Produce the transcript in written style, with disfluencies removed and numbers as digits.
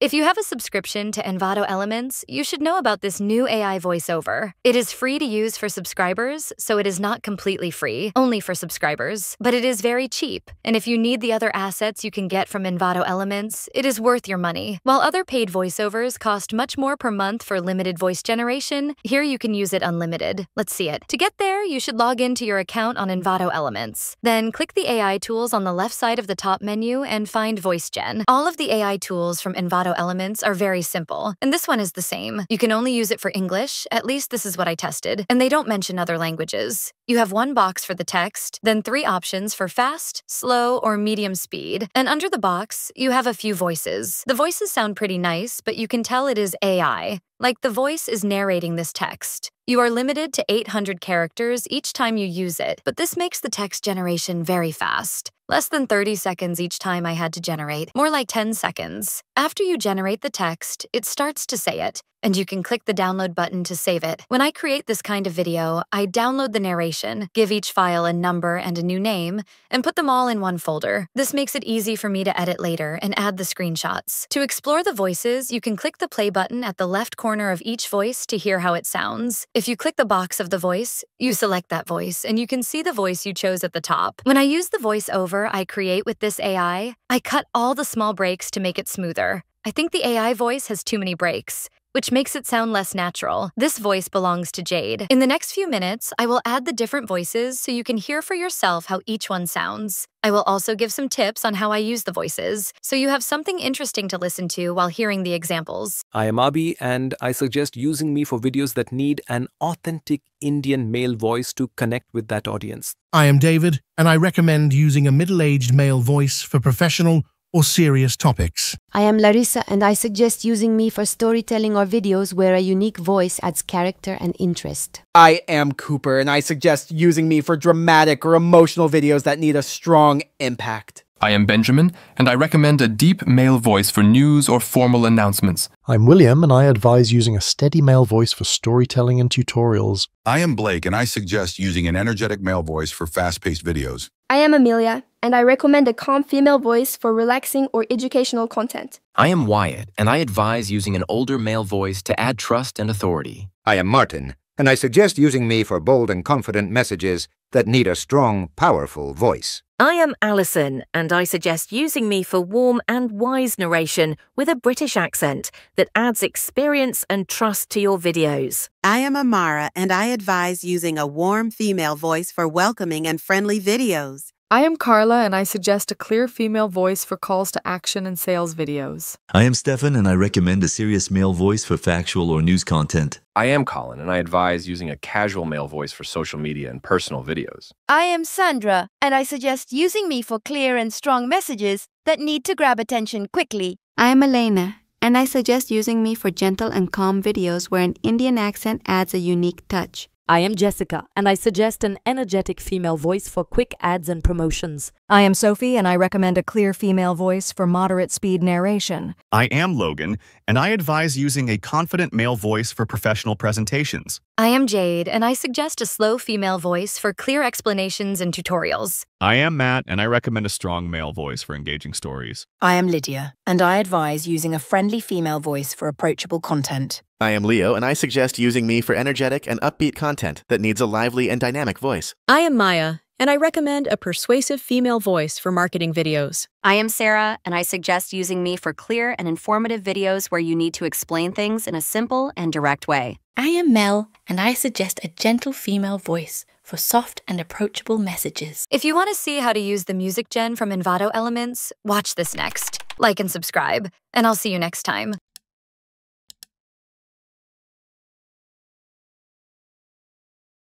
If you have a subscription to Envato Elements, you should know about this new AI voiceover. It is free to use for subscribers, so it is not completely free, only for subscribers, but it is very cheap. And if you need the other assets you can get from Envato Elements, it is worth your money. While other paid voiceovers cost much more per month for limited voice generation, here you can use it unlimited. Let's see it. To get there, you should log into your account on Envato Elements. Then click the AI tools on the left side of the top menu and find VoiceGen. All of the AI tools from Envato Elements are very simple, and this one is the same. You can only use it for English, at least this is what I tested, and they don't mention other languages. You have one box for the text, then three options for fast, slow, or medium speed, and under the box, you have a few voices. The voices sound pretty nice, but you can tell it is AI, like the voice is narrating this text. You are limited to 800 characters each time you use it, but this makes the text generation very fast. Less than 30 seconds each time I had to generate, more like 10 seconds. After you generate the text, it starts to say it, and you can click the download button to save it. When I create this kind of video, I download the narration, give each file a number and a new name, and put them all in one folder. This makes it easy for me to edit later and add the screenshots. To explore the voices, you can click the play button at the left corner of each voice to hear how it sounds. If you click the box of the voice, you select that voice, and you can see the voice you chose at the top. When I use the voiceover I create with this AI, I cut all the small breaks to make it smoother. I think the AI voice has too many breaks, which makes it sound less natural. This voice belongs to Jade. In the next few minutes, I will add the different voices so you can hear for yourself how each one sounds. I will also give some tips on how I use the voices, so you have something interesting to listen to while hearing the examples. I am Abhi, and I suggest using me for videos that need an authentic Indian male voice to connect with that audience. I am David, and I recommend using a middle-aged male voice for professional or serious topics. I am Larissa, and I suggest using me for storytelling or videos where a unique voice adds character and interest. I am Cooper, and I suggest using me for dramatic or emotional videos that need a strong impact. I am Benjamin, and I recommend a deep male voice for news or formal announcements. I'm William, and I advise using a steady male voice for storytelling and tutorials. I am Blake, and I suggest using an energetic male voice for fast-paced videos. I am Amelia, and I recommend a calm female voice for relaxing or educational content. I am Wyatt, and I advise using an older male voice to add trust and authority. I am Martin, and I suggest using me for bold and confident messages that need a strong, powerful voice. I am Alison, and I suggest using me for warm and wise narration with a British accent that adds experience and trust to your videos. I am Amara, and I advise using a warm female voice for welcoming and friendly videos. I am Carla, and I suggest a clear female voice for calls to action and sales videos. I am Stefan, and I recommend a serious male voice for factual or news content. I am Colin, and I advise using a casual male voice for social media and personal videos. I am Sandra, and I suggest using me for clear and strong messages that need to grab attention quickly. I am Elena, and I suggest using me for gentle and calm videos where an Indian accent adds a unique touch. I am Jessica, and I suggest an energetic female voice for quick ads and promotions. I am Sophie, and I recommend a clear female voice for moderate speed narration. I am Logan, and I advise using a confident male voice for professional presentations. I am Jade, and I suggest a slow female voice for clear explanations and tutorials. I am Matt, and I recommend a strong male voice for engaging stories. I am Lydia, and I advise using a friendly female voice for approachable content. I am Leo, and I suggest using me for energetic and upbeat content that needs a lively and dynamic voice. I am Maya, and I recommend a persuasive female voice for marketing videos. I am Sarah, and I suggest using me for clear and informative videos where you need to explain things in a simple and direct way. I am Mel, and I suggest a gentle female voice for soft and approachable messages. If you want to see how to use the music gen from Envato Elements, watch this next. Like and subscribe, and I'll see you next time.